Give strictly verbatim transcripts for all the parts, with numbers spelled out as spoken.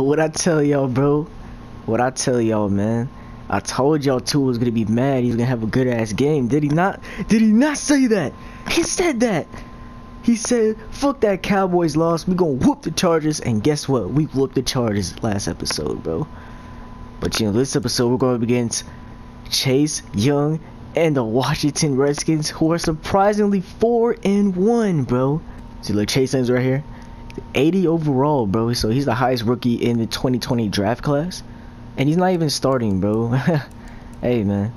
But what I tell y'all, bro, what I tell y'all, man, I told y'all Tua was gonna be mad. He was gonna have a good ass game. Did he not? Did he not say that? He said that. He said, "Fuck that Cowboys loss. We gonna whoop the Chargers." And guess what? We whooped the Chargers last episode, bro. But you know, this episode we're going up against Chase Young and the Washington Redskins, who are surprisingly four and one, bro. See, look, Chase Young's right here, eighty overall, bro. So he's the highest rookie in the twenty twenty draft class, and he's not even starting, bro. Hey, man,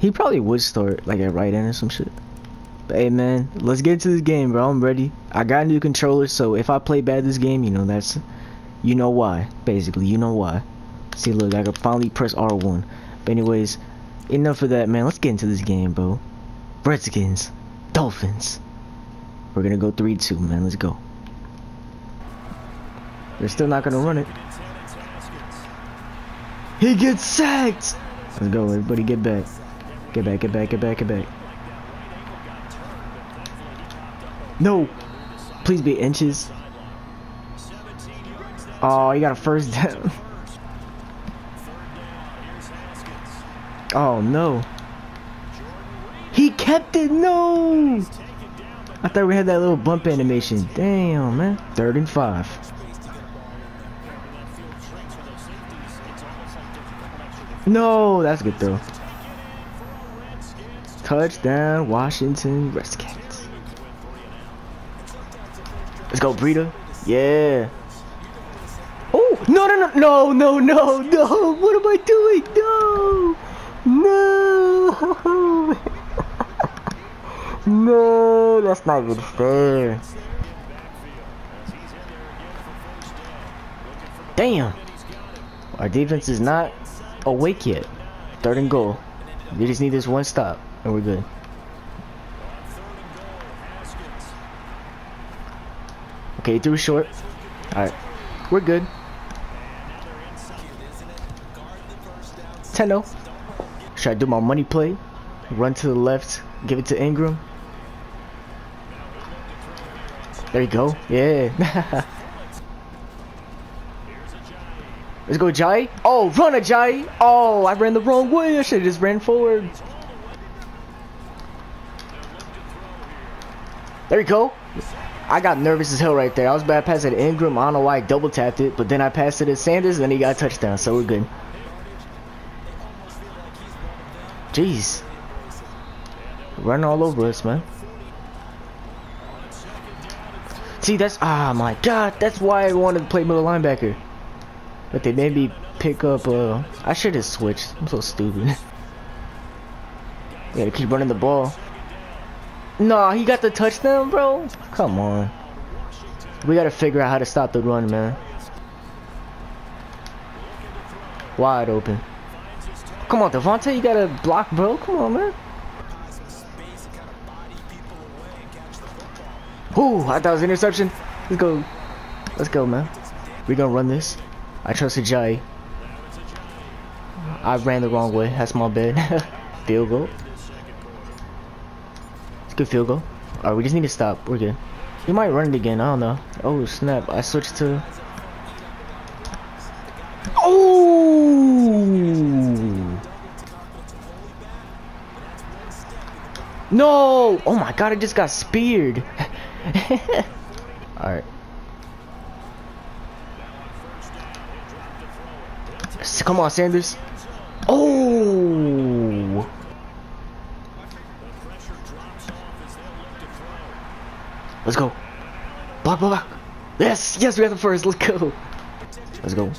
he probably would start like at right end or some shit. But hey, man, let's get into this game, bro. I'm ready. I got a new controller, so if I play bad this game, you know that's, you know why. Basically, you know why. See, look, I can finally press R one. But anyways, enough of that, man. Let's get into this game, bro. Redskins, Dolphins. We're gonna go three two, man. Let's go. They're still not gonna run it. He gets sacked. Let's go, everybody. Get back. Get back. Get back. Get back. Get back. No, please be inches. Oh, you got a first down. Oh no, he kept it. No, I thought we had that little bump animation. Damn, man. Third and five. No, that's a good throw. Touchdown, Washington Redskins. Let's go, Breida. Yeah. Oh, no, no, no, no, no, no, no. What am I doing? No. No. No, that's not even fair. Damn. Our defense is not awake yet. Third and goal. We just need this one stop, and we're good. Okay, he threw short. Alright. We're good. ten oh. Should I do my money play? Run to the left. Give it to Ingram. There you go. Yeah. Let's go, Ajayi. Oh, run, Ajayi. Oh, I ran the wrong way. I should have just ran forward. There you go. I got nervous as hell right there. I was about to pass it to Ingram. I don't know why I double tapped it, but then I passed it to Sanders, and then he got a touchdown, so we're good. Jeez. Running all over us, man. See, that's... Ah, oh my God. That's why I wanted to play middle linebacker. But they made me pick up... Uh, I should have switched. I'm so stupid. Gotta keep running the ball. Nah, he got the touchdown, bro. Come on. We gotta figure out how to stop the run, man. Wide open. Come on, Devontae, you gotta block, bro. Come on, man. Ooh, I thought it was an interception. Let's go. Let's go, man. We gonna run this. I trust Ajayi. I ran the wrong way. That's my bad. Field goal. Good field goal. Alright, we just need to stop. We're good. We might run it again. I don't know. Oh, snap. I switched to... Oh! No! Oh my God, I just got speared. Alright. Come on, Sanders. Oh! Let's go. Block, block, block. Yes, yes, we have the first. Let's go. Let's go.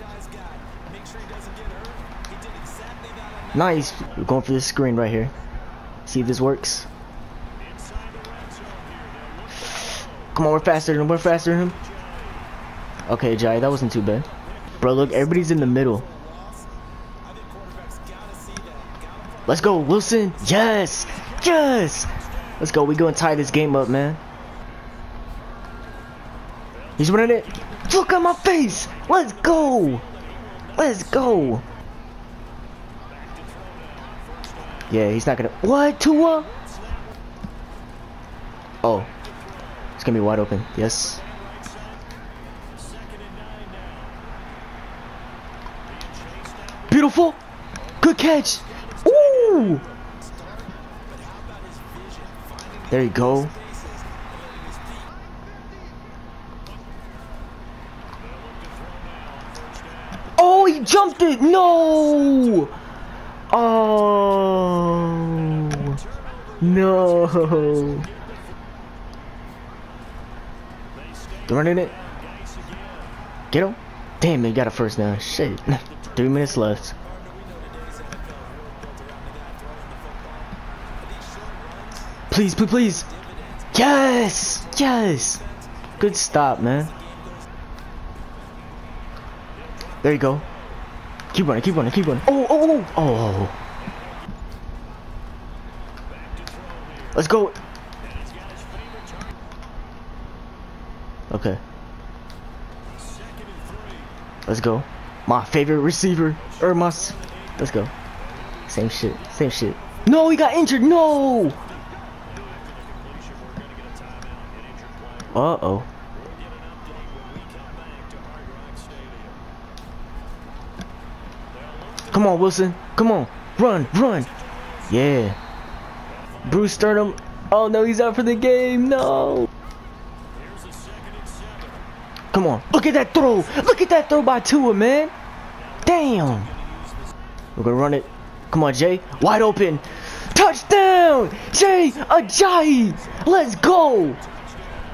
Nice. We're going for this screen right here. See if this works. Come on, we're faster than him. We're faster than him. Okay, Jai, that wasn't too bad. Bro, look, everybody's in the middle. Let's go, Wilson. Yes. Yes. Let's go. We go and tie this game up, man. He's running it. Look at my face. Let's go. Let's go. Yeah, he's not gonna. What, Tua? Oh, it's gonna be wide open. Yes. beautiful. Good catch. Ooh. There you go. Oh, he jumped it. No. Oh. No. They're running it. Get him. Damn, they got a first down. Shit. Three minutes left. Please, please, please. Yes! Yes! Good stop, man. There you go. Keep running, keep running, keep running. Oh, oh, oh! Oh. Let's go. Okay. Let's go. My favorite receiver, Ermas. Let's go. Same shit. Same shit. No, he got injured. No. Uh oh. Come on, Wilson. Come on. Run, run. Yeah. Bruce Sturnum. Oh no, he's out for the game. No. Come on. Look at that throw. Look at that throw by Tua, man. Damn. We're going to run it. Come on, Jay. Wide open. Touchdown. Jay Ajayi. Let's go.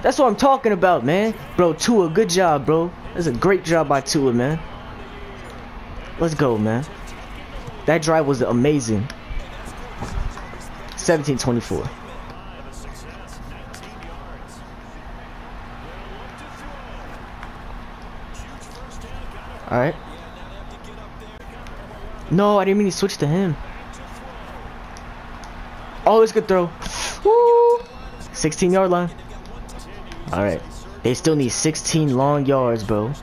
That's what I'm talking about, man. Bro, Tua, good job, bro. That's a great job by Tua, man. Let's go, man. That drive was amazing. seventeen twenty-four. All right. No, I didn't mean to switch to him. Oh, it's a good throw. Woo! sixteen-yard line. All right. They still need sixteen long yards, bro.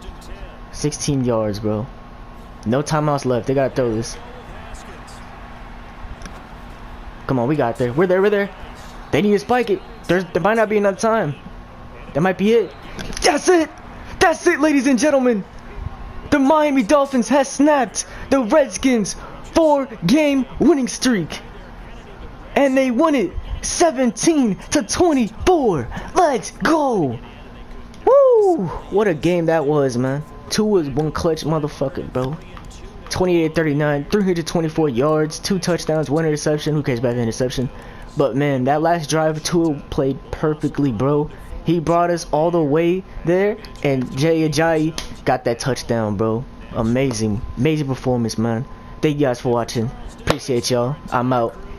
sixteen yards, bro. No timeouts left. They gotta throw this. Come on, we got there. We're there. We're there. They need to spike it. There's, there might not be enough time. That might be it. That's it. That's it, ladies and gentlemen. The Miami Dolphins has snapped the Redskins' four-game winning streak. And they won it seventeen to twenty-four. Let's go. Woo! What a game that was, man. Two was one clutch motherfucker, bro. twenty-eight thirty-nine, three hundred twenty-four yards, two touchdowns, one interception. Who cares about the interception? But man, that last drive, Tua played perfectly, bro. He brought us all the way there, and Jay Ajayi got that touchdown, bro. Amazing. Amazing performance, man. Thank you guys for watching. Appreciate y'all. I'm out.